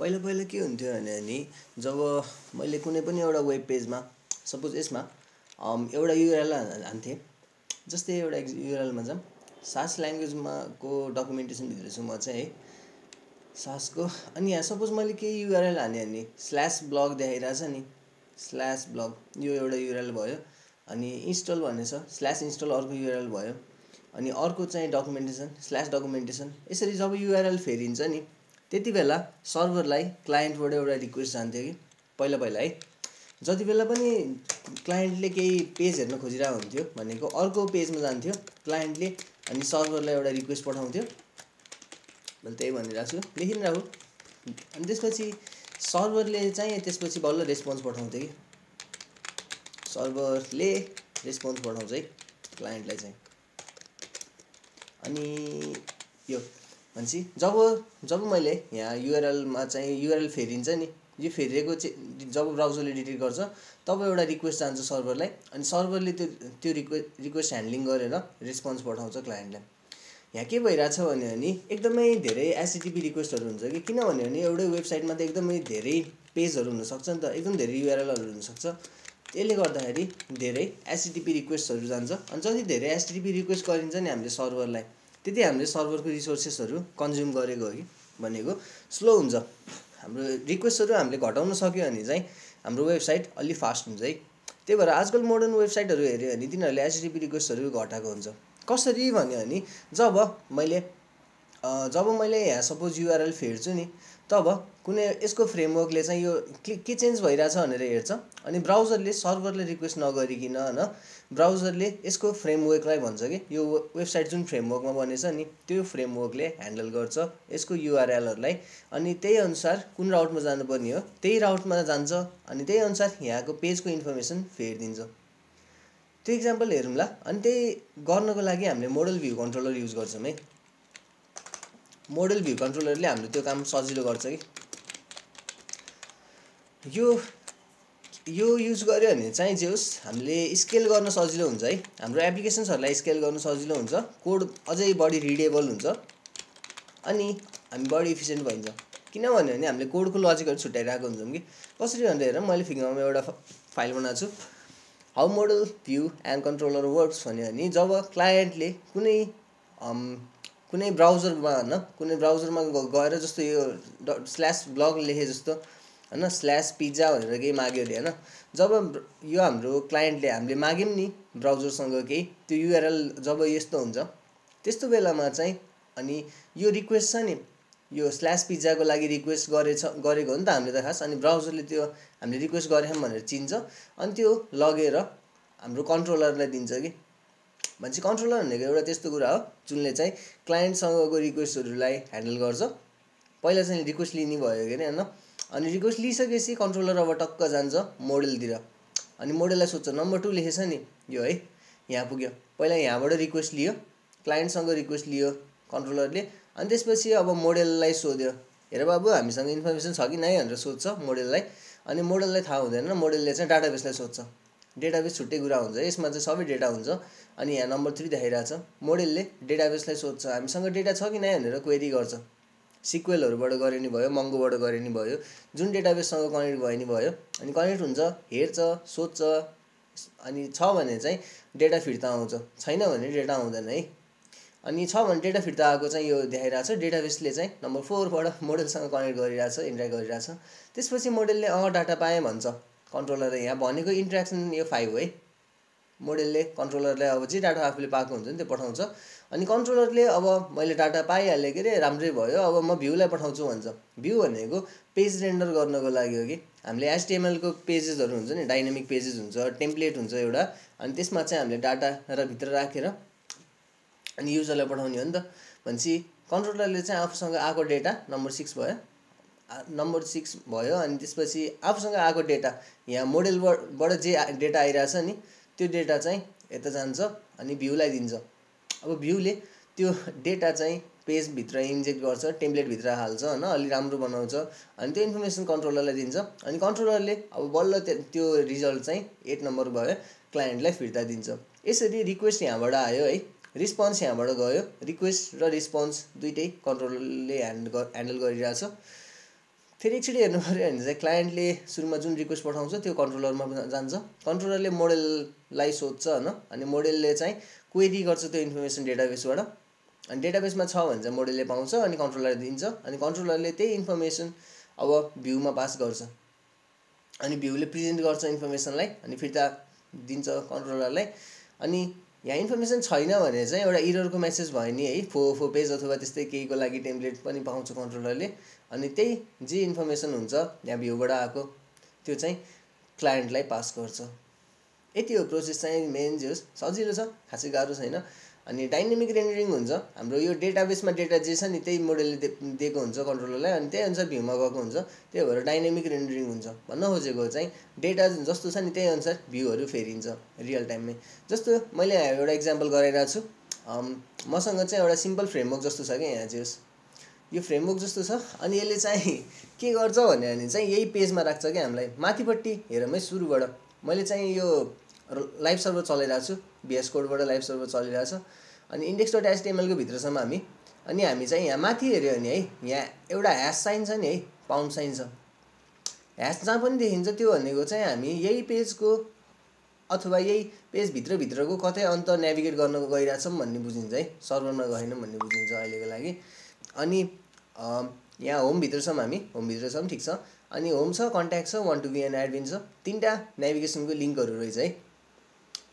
पहिला पहिला के हुन्थ्यो भने नि जब मैले कुनै पनि एउटा वेब पेजमा सपोज यसमा एउटा युआरएल हान्थे जस्तै एउटा युआरएल मा जाम सास ल्याङ्ग्वेज मा को डकुमेन्टेसन भित्र छु म चाहिँ है सास को अनि यहाँ सपोज मैले के युआरएल हाने अनि /blog देखाइराछ नि /blog यो एउटा युआरएल भयो अनि इन्स्टल भनेछ /install अर्को युआरएल भयो अनि अर्को चाहिँ डकुमेन्टेसन /documentation यसरी जब युआरएल फेरिन्छ नि त्यतिबेला सर्भरलाई क्लाइन्टबाट एउटा रिक्वेस्ट जान्थ्यो कि पहिला पहिला है जति बेला पनि क्लाइन्टले केही पेज हेर्न खोजिरा हुन्थ्यो भनेको अर्को पेजमा जान्थ्यो क्लाइन्टले अनि सर्भरलाई एउटा रिक्वेस्ट पठाउँथ्यो मैले त्यही भनिराछु लेखिनराहु अनि त्यसपछि सर्भरले चाहिँ त्यसपछि बल्ल रेस्पोन्स पठाउँथ्यो कि सर्भरले रेस्पोन्स पठाउँछ है क्लाइन्टलाई चाहिँ अनि यो भन्छी जब मैले यहाँ युआरएल मा चाहिँ युआरएल फेरिन्छ नि यो फेरिएको जब ब्राउजरले डिटेक्ट गर्छ तब एउटा रिक्वेस्ट जान्छ सर्भरलाई अनि सर्भरले त्यो रिक्वेस्ट ह्यान्डलिङ गरेर रेस्पोन्स पठाउँछ क्लाइन्टलाई यहाँ के भइराछ भन्यो भने एकदमै धेरै एचटीटीपी रिक्वेस्टहरु हुन्छ कि किनभने भने एउटै वेबसाइटमा त एकदमै धेरै पेजहरु हुन सक्छ नि त एकदम धेरै युआरएलहरु हुन सक्छ त्यसले गर्दाखेरि धेरै एचटीटीपी रिक्वेस्टहरु जान्छ अनि जति धेरै एचटीटीपी रिक्वेस्ट गरिन्छ नि हामीले सर्भरलाई त्यति हामीले सर्भरको रिसोर्सेसहरु कन्ज्युम गरेको हो कि भनेको स्लो हुन्छ हाम्रो रिक्वेस्टहरु हामीले घटाउन सक्यो भने चाहिँ हाम्रो वेबसाइट अलि फास्ट हुन्छ है त्यही भएर आजकल मोडर्न वेबसाइटहरु हेर्यो भने तिनीहरुले एचटीटीपी रिक्वेस्टहरु घटाएको हुन्छ कसरी भन्यो भने जब मैले यहाँ सपोज युआरएल फेर्छु नि तब कुनै यसको फ्रेमवर्कले चाहिँ यो के चेन्ज भइराछ भनेर हेर्छ अनि ब्राउजरले सर्भरले रिक्वेस्ट नगरिकिन हैन ब्राउजरले यसको फ्रेमवर्कलाई भन्छ के यो वेबसाइट जुन फ्रेमवर्कमा बनेछ नि त्यो फ्रेमवर्कले ह्यान्डल गर्छ यसको युआरएलहरुलाई अनि त्यही अनुसार कुन राउटमा जानुपर्ने हो त्यही राउटमा जान्छ अनि त्यही अनुसार यहाँको पेजको इन्फर्मेसन फेरिदिन्छ त्यो एक्जम्पल हेरौँला अनि त्यही गर्नको लागि हामीले मोडल भ्यू कन्ट्रोलर युज गर्छौं है मोडल भ्यू कन्ट्रोलरले हामीले त्यो काम सजिलो गर्छ कि यो युज गर्यो भने चाहिँ जेउस हामीले स्केल गर्न सजिलो हुन्छ है हाम्रो एप्लिकेशन्सहरुलाई स्केल गर्न सजिलो हुन्छ कोड अझै बढी रिडेबल हुन्छ अनि हामी बढी इफिसिएन्ट भइन्छ किनभने भने हामीले कोडको लजिकहरु छुटाइराखेको हुन्छम कि कसरी भनेर हेर मैले फिग्मामा एउटा फाइल बनाउँछु how model view and controller works भन्यो भने जब क्लाइन्टले कुनै ब्राउजरमा हैन कुनै ब्राउजरमा गएर जस्तो यो /blog लेखे जस्तो हैन /pizza भनेर के माग्यो नि हैन जब यो हाम्रो क्लाइन्टले हामीले माग्यौं नि ब्राउजरसँग के त्यो युआरएल जब यस्तो हुन्छ त्यस्तो बेलामा चाहिँ अनि यो रिक्वेस्ट छ नि यो /pizza को लागि रिक्वेस्ट गरेको हो नि त हामीले त खास अनि ब्राउजरले त्यो हामीले रिक्वेस्ट गरेछौं भनेर चिन्छ अनि त्यो लगेर हाम्रो कन्ट्रोलरलाई दिन्छ कि भन्छ कन्ट्रोलर भनेको एउटा त्यस्तो कुरा हो जुनले चाहिँ क्लाइन्टसँगको रिक्वेस्टहरुलाई ह्यान्डल गर्छ पहिला चाहिँ रिक्वेस्ट लिने भयो के नि हैन अनि रिक्वेस्ट लिइसकेपछि कन्ट्रोलर अब टक्क जान्छ मोडलतिर अनि मोडललाई सोध्छ नम्बर 2 लेखेछ नि यो है यहाँ पुग्यो पहिला यहाँबाट रिक्वेस्ट लियो क्लाइन्टसँग रिक्वेस्ट लियो कन्ट्रोलरले अनि त्यसपछि अब मोडललाई सोध्यो हेर बाबु हामीसँग इन्फर्मेसन छ कि नै भनेर सोध्छ मोडललाई अनि मोडललाई थाहा हुँदैन मोडलले चाहिँ डाटाबेसलाई सोध्छ डेटाबेस छुट्टै कुरा हुन्छ यसमा चाहिँ सबै डेटा हुन्छ अनि यहाँ नम्बर 3 देखाइराछ मोडलले डेटाबेसलाई सोध्छ हामीसँग डेटा छ कि नै भनेर क्वेरी गर्छ सिक्वेलहरुबाट गरे नि भयो मंगोबाट गरे नि भयो जुन डेटाबेससँग कनेक्ट भए नि भयो अनि कनेक्ट हुन्छ हेर्छ सोध्छ अनि छ भने चाहिँ डेटा फिर्ता आउँछ छैन भने डेटा आउँदैन है अनि छ भने डेटा फिर्ता आएको चाहिँ यो देखाइराछ डेटाबेसले चाहिँ नम्बर 4 बाट मोडलसँग कनेक्ट गरिराछ इन्टरेक्ट गरिराछ त्यसपछि मोडलले डाटा पाए भन्छ कन्ट्रोलरले यहाँ भनेको इन्टरेक्सन यो 5 हो है मोडलले कन्ट्रोलरलाई अब जे डाटा आफूले पाएको हुन्छ नि त्यो पठाउँछ अनि कन्ट्रोलरले अब मैले डाटा पाइहाले के रे राम्रै भयो अब म भ्यूलाई पठाउँछु भन्छ भ्यू भनेको पेज रेन्डर गर्नको लागि हो कि हामीले एचटीएमएल को पेजेसहरु हुन्छ नि डाइनामिक पेजेस हुन्छ टेम्प्लेट हुन्छ एउटा अनि त्यसमा चाहिँ हामीले डाटा र भित्र राखेर अनि युजरलाई पठाउने हो नि त भन्छी कन्ट्रोलरले चाहिँ आफूसँग आको डेटा नम्बर 6 भयो अनि त्यसपछि आफूसँग आको डेटा यहाँ मोडलबाट जे डेटा आइराछ नि त्यो डेटा चाहिँ यता जान्छ अनि भ्यूलाई दिन्छ अब भ्यूले त्यो डेटा चाहिँ पेज भित्र इन्जेक्ट गर्छ टेम्प्लेट भित्र हाल्छ हैन अलि राम्रो बनाउँछ अनि त्यो इन्फर्मेसन कन्ट्रोलरलाई दिन्छ अनि कन्ट्रोलरले अब बल्ल त्यो रिजल्ट चाहिँ 8 नम्बर भयो क्लाइन्टलाई फिर्ता दिन्छ यसरी रिक्वेस्ट यहाँबाट आयो है रिस्पोन्स यहाँबाट गयो रिक्वेस्ट र रिस्पोन्स दुईटै कन्ट्रोलरले ह्यान्डल गरिराछ फेरि एकचोटी हेर्नु पर्यो भने चाहिँ क्लाइन्टले सुरुमा जुन रिक्वेस्ट पठाउँछ त्यो कन्ट्रोलरमा जान्छ कन्ट्रोलरले मोडेललाई सोध्छ हैन अनि मोडेलले चाहिँ क्वेरी गर्छ त्यो इन्फर्मेसन डेटाबेसबाट अनि डेटाबेसमा छ भने चाहिँ मोडेलले पाउँछ अनि कन्ट्रोलरले दिन्छ अनि कन्ट्रोलरले त्यही इन्फर्मेसन अब भ्यूमा पास गर्छ अनि भ्यूले प्रेजेन्ट गर्छ इन्फर्मेसनलाई अनि फिर्ता दिन्छ कन्ट्रोलरलाई अनि यहाँ इन्फर्मेसन छैन भने चाहिँ एउटा एररको मेसेज भयो नि है 404 पेज अथवा त्यस्तै केहीको लागि टेम्प्लेट पनि पाउँछ कन्ट्रोलरले अनि त्यही जे इन्फर्मेसन हुन्छ यहाँ भ्यूबाट आको त्यो चाहिँ क्लाइन्टलाई पास गर्छ यति हो प्रोसेस चाहिँ मेन जे हो सजिलो छ खासै गाह्रो छैन अनि डाइनामिक रेन्डरिङ हुन्छ हाम्रो यो डेटाबेसमा डेटा जे छ नि त्यही मोडेलले दिएको हुन्छ कन्ट्रोलरलाई अनि त्यही अनुसार भ्यूमा गएको हुन्छ त्यही भएर डाइनामिक रेन्डरिङ हुन्छ भन्न खोजेको चाहिँ डेटा जस्तो छ नि त्यही अनुसार भ्यूहरु फेरिन्छ रियल टाइममै जस्तो मैले एउटा एक्जाम्पल गराइरा छु मसँग चाहिँ एउटा सिम्पल फ्रेमवर्क जस्तो छ के यहाँ जेस यो फ्रेमवर्क जस्तो छ अनि यसले चाहिँ के गर्छ भन्ने अनि चाहिँ यही पेजमा राख्छ के हामीलाई माथिपट्टि हेरमै सुरुबाट मैले चाहिँ यो लाइभ सर्भर चलाइरा छु बीएस कोडबाट लाइभ सर्भर चलिरा छ अनि index.html को भित्रसम्म हामी चाहिँ यहाँ माथि हेर्यो नि है यहाँ एउटा ह्याश साइन छ नि है पाउन्ड साइन छ ह्याश जहाँ पनि देखिन्छ त्यो भनेको चाहिँ हामी यही पेजको अथवा यही पेज भित्र भित्रको कतै अन्त नेभिगेट गर्न गइरा छौं भन्ने बुझिन्छ है सर्भरमा गएनौं भन्ने बुझिन्छ अहिलेको लागि अनि यहाँ होम भित्रसम्म होम भित्रसम्म ठीक छ अनि होम छ कन्ट्याक्ट छ वन टु बीएन एडमिन छ तीनटा नेभिगेसनको लिंकहरु रहेछ है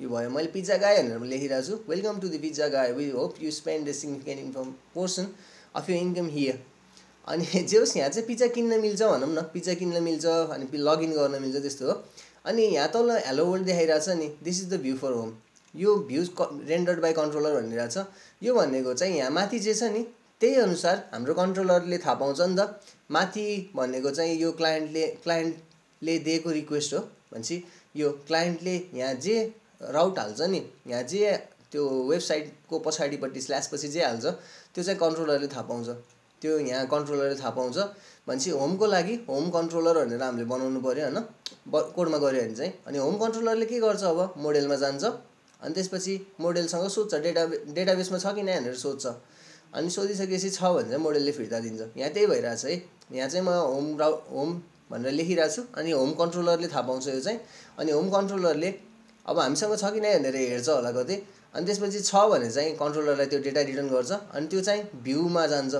यो भयो मैले पिज्जा गाय भनेर लेखिरा छु welcome to the pizza guy we hope you spend a significant income portion of your income here अनि जे होस् यहाँ चाहिँ पिज्जा किन्न मिल्छ भनौं न पिज्जा किन्न मिल्छ अनि लगइन गर्न मिल्छ त्यस्तो हो अनि यहाँ तल हेलो वर्ल्ड देखाइरा छ नि this is the view for home यो भ्यूज रेन्डर्ड बाइ कन्ट्रोलर भनिरा छ यो भनेको चाहिँ यहाँ माथि जे छ नि त्यही अनुसार हाम्रो कन्ट्रोलरले थाहा पाउँछ नि त माथि भनेको चाहिँ यो क्लाइन्टले दिएको रिक्वेस्ट हो भन्छी यो क्लाइन्टले यहाँ जे राउट हाल्छ नि यहाँ जे त्यो वेबसाइटको पछाडीपट्टि स्ल्याश पछि जे हाल्छ त्यो चाहिँ कन्ट्रोलरले थाहा पाउँछ त्यो यहाँ कन्ट्रोलरले थाहा पाउँछ भन्छी होमको लागि होम कन्ट्रोलर भनेर हामीले बनाउनु पर्यो हैन कोडमा गर्यो भने चाहिँ अनि होम कन्ट्रोलरले के गर्छ अब मोडेलमा जान्छ अनि त्यसपछि मोडेलसँग सोध्छ डेटाबेसमा छ कि नै भनेर सोध्छ अनि सोधिसकेपछि छ भने चाहिँ मोडेलले फिर्ता दिन्छ यहाँ त्यही भइरा छ है यहाँ चाहिँ म होम भनेर लेखिरा छु अनि होम कन्ट्रोलरले थाहा पाउँछ यो चाहिँ अनि होम कन्ट्रोलरले अब हामीसँग छ कि नै भनेर हेर्छ होला कतै अनि त्यसपछि छ भने चाहिँ कन्ट्रोलरलाई त्यो डेटा रिटर्न गर्छ अनि त्यो चाहिँ भ्यूमा जान्छ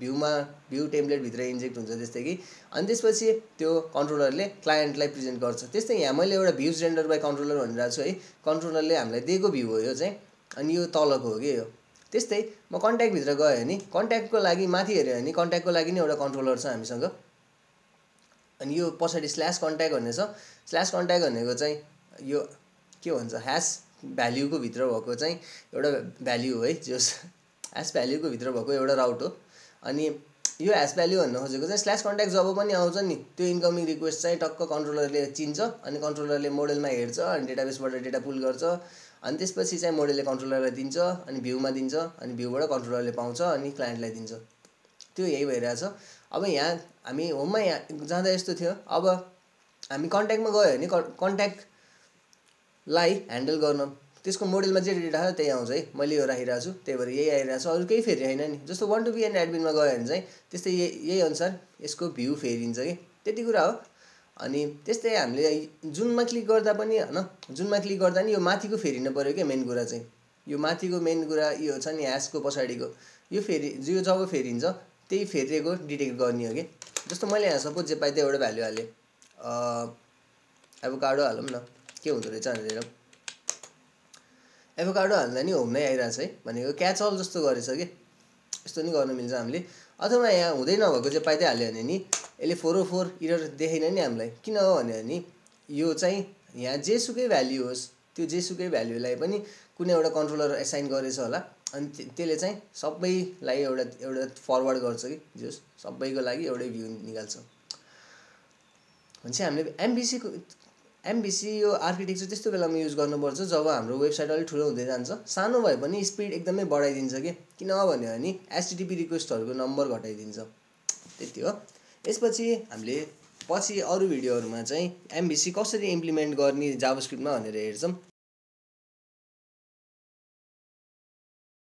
भ्यूमा भ्यू टेम्प्लेट भित्र इन्जेक्ट हुन्छ जस्तै कि अनि त्यसपछि त्यो कन्ट्रोलरले क्लाइन्टलाई प्रेजेन्ट गर्छ त्यस्तै यहाँ मैले एउटा भ्यूज रेन्डर बाइ कन्ट्रोलर भनेर छु है कन्ट्रोलरले हामीलाई दिएको भ्यू हो यो चाहिँ अनि यो तलको हो के यो त्यस्तै म कन्ट्याक्ट भित्र गए नि कन्ट्याक्टको लागि माथि हेर्यो नि कन्ट्याक्टको लागि नि एउटा कन्ट्रोलर छ हामीसँग अनि यो पछाडी स्ल्याश कन्ट्याक्ट भन्ने छ स्ल्याश कन्ट्याक्ट भनेको चाहिँ यो के भन्छ ह्याश भ्यालुको भित्र भएको चाहिँ एउटा भ्यालु हो है जस ह्याश भ्यालुको भित्र भएको एउटा राउट हो अनि यो ह्याश भ्यालु भन्न खोजेको चाहिँ स्ल्याश कन्ट्याक्ट जब पनि आउँछ नि त्यो इन्कमिङ रिक्वेस्ट चाहिँ टक्क कन्ट्रोलरले चिन्छ अनि कन्ट्रोलरले मोडेलमा हेर्छ अनि डेटाबेसबाट डेटा पुल गर्छ अनि त्यसपछि चाहिँ मोडेलले कन्ट्रोलरलाई दिन्छ अनि भ्यूमा दिन्छ अनि भ्यूबाट कन्ट्रोलरले पाउँछ अनि क्लाइन्टलाई दिन्छ त्यो यही भइरा छ अब यहाँ हामी होममा यहाँ जाँदा यस्तो थियो अब हामी कन्ट्याक्टमा गयो नि कन्ट्याक्ट लाई ह्यान्डल गर्न त्यसको मोडेलमा जे डेटा छ त्यही आउँछ है मैले यो राखिरा छु त्यही भएर यही आइरा छ अरु केही फेरि हैन नि जस्तो वन टु बीएन एडमिनमा गयो भने चाहिँ त्यस्तै यही अनुसार यसको भ्यू फेरिन्छ के त्यति कुरा हो अनि त्यस्तै हामीले जुनमा क्लिक गर्दा पनि हैन जुनमा क्लिक गर्दा नि यो माथिको फेरिन पर्यो के मेन कुरा चाहिँ यो माथिको मेन कुरा यो छ नि ह्याशको पछाडीको यो फेरि यो जब फेरिन्छ त्यही फेरेको डिटेक्ट गर्ने हो के जस्तो मैले यहाँ सपोज जे पाइते एउटा भ्यालु हाले एभोकाडो हालौं न के हुन्छ रे चान्जेर एभोकाडो हाल्दा नि होम नै आइरा छ है भनेको क्याच अल जस्तो गरेछ के यस्तो नि गर्न मिल्छ हामीले अथवा यहाँ हुँदै नभएको जे पाइते हाल्यो भने नि यसले 404 एरर देखेन नि हामीलाई किन हो भने नि यो चाहिँ यहाँ जे सुकै भ्यालु होस् त्यो जे सुकै भ्यालुलाई पनि कुनै एउटा कन्ट्रोलर असाइन गरेछ होला अनि त्यसले चाहिँ सबैलाई एउटा फरवर्ड गर्छ कि जस सबैको लागि एउटै भ्यू निकाल्छ भन्छ हामीले MVC यो आर्किटेक्चर त्यस्तो बेलामा युज गर्नुपर्छ जब हाम्रो वेबसाइट अलि ठुलो हुँदै जान्छ सानो भए पनि स्पीड एकदमै बढाइदिन्छ के किन भन्यो भने http रिक्वेस्टहरुको नम्बर घटाइदिन्छ त्यति हो यसपछि हामीले पछि अरु भिडियोहरुमा चाहिँ MVC कसरी इम्प्लिमेन्ट गर्ने जाभास्क्रिप्टमा भनेर हेर्छौं।